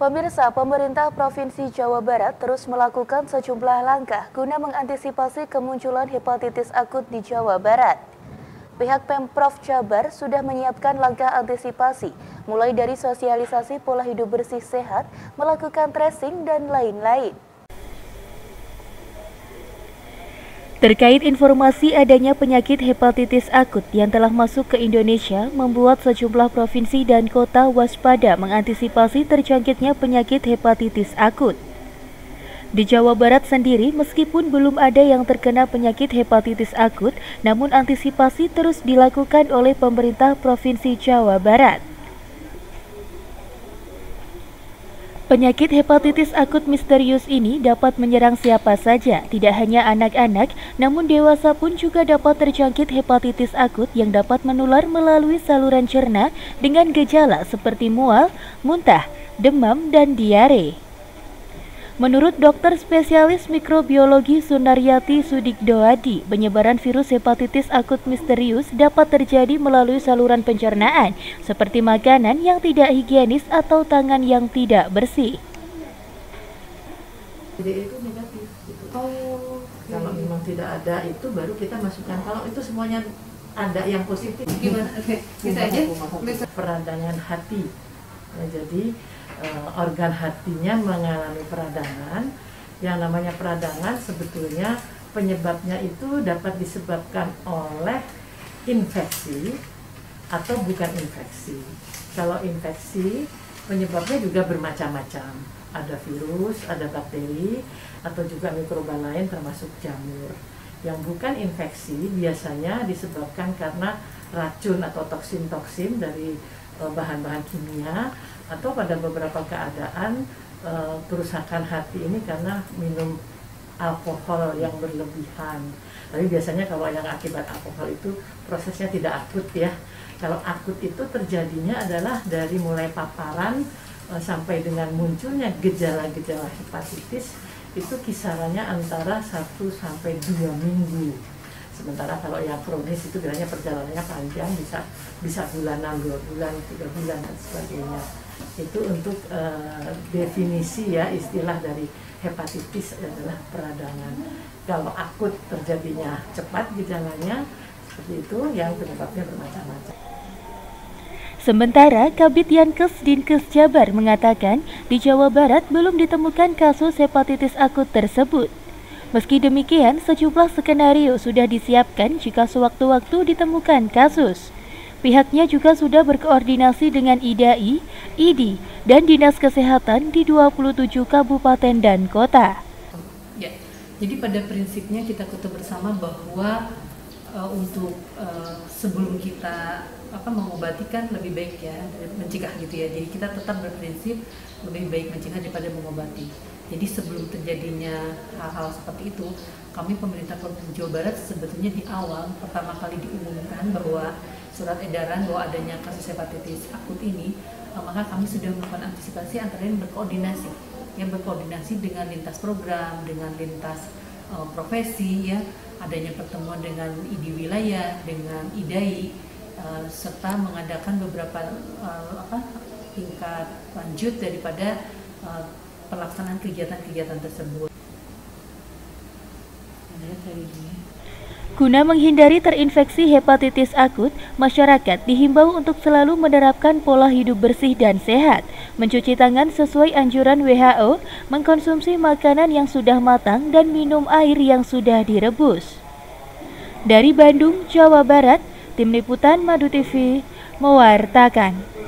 Pemirsa, pemerintah Provinsi Jawa Barat terus melakukan sejumlah langkah guna mengantisipasi kemunculan hepatitis akut di Jawa Barat. Pihak Pemprov Jabar sudah menyiapkan langkah antisipasi, mulai dari sosialisasi pola hidup bersih sehat, melakukan tracing, dan lain-lain. Terkait informasi adanya penyakit hepatitis akut yang telah masuk ke Indonesia, membuat sejumlah provinsi dan kota waspada mengantisipasi terjangkitnya penyakit hepatitis akut. Di Jawa Barat sendiri, meskipun belum ada yang terkena penyakit hepatitis akut, namun antisipasi terus dilakukan oleh pemerintah Provinsi Jawa Barat. Penyakit hepatitis akut misterius ini dapat menyerang siapa saja, tidak hanya anak-anak, namun dewasa pun juga dapat terjangkit hepatitis akut yang dapat menular melalui saluran cerna dengan gejala seperti mual, muntah, demam, dan diare. Menurut dokter spesialis mikrobiologi Sunaryati Sudikdoadi, penyebaran virus hepatitis akut misterius dapat terjadi melalui saluran pencernaan, seperti makanan yang tidak higienis atau tangan yang tidak bersih. Jadi itu negatif. Gitu. Oh, okay. Kalau memang tidak ada itu baru kita masukkan. Kalau itu semuanya ada yang positif, gimana? Bisa aja. Peradangan hati. Nah, jadi organ hatinya mengalami peradangan. Yang namanya peradangan sebetulnya penyebabnya itu dapat disebabkan oleh infeksi atau bukan infeksi. Kalau infeksi penyebabnya juga bermacam-macam, ada virus, ada bakteri, atau juga mikroba lain termasuk jamur. Yang bukan infeksi biasanya disebabkan karena racun atau toksin-toksin dari bahan-bahan kimia, atau pada beberapa keadaan kerusakan hati ini karena minum alkohol yang berlebihan. Tapi biasanya kalau yang akibat alkohol itu prosesnya tidak akut ya. Kalau akut itu terjadinya adalah dari mulai paparan sampai dengan munculnya gejala-gejala hepatitis itu kisarannya antara 1 sampai 2 minggu. Sementara kalau yang kronis itu biasanya perjalanannya panjang, bisa bulanan, 2 bulan, 3 bulan, dan sebagainya. Itu untuk definisi ya, istilah dari hepatitis adalah peradangan. Kalau akut terjadinya cepat gejalanya, seperti itu yang penyebabnya bermacam-macam. Sementara, Kabid Yankes Dinkes Jabar mengatakan di Jawa Barat belum ditemukan kasus hepatitis akut tersebut. Meski demikian, sejumlah skenario sudah disiapkan jika sewaktu-waktu ditemukan kasus. Pihaknya juga sudah berkoordinasi dengan IDAI, IDI, dan Dinas Kesehatan di 27 kabupaten dan kota. Ya, jadi pada prinsipnya kita ketahui bersama bahwa untuk sebelum kita mengobati kan lebih baik ya mencegah gitu ya. Jadi kita tetap berprinsip lebih baik mencegah daripada mengobati. Jadi sebelum terjadinya hal-hal seperti itu, kami pemerintah Provinsi Jawa Barat sebetulnya di awal pertama kali diumumkan bahwa surat edaran bahwa adanya kasus hepatitis akut ini, maka kami sudah melakukan antisipasi antara lain berkoordinasi, yang berkoordinasi dengan lintas program, dengan lintas profesi, ya, adanya pertemuan dengan IDI wilayah, dengan IDAI, serta mengadakan beberapa tingkat lanjut daripada pelaksanaan kegiatan-kegiatan tersebut. Guna menghindari terinfeksi hepatitis akut, masyarakat dihimbau untuk selalu menerapkan pola hidup bersih dan sehat, mencuci tangan sesuai anjuran WHO, mengkonsumsi makanan yang sudah matang, dan minum air yang sudah direbus. Dari Bandung, Jawa Barat, Tim Liputan Madu TV mewartakan.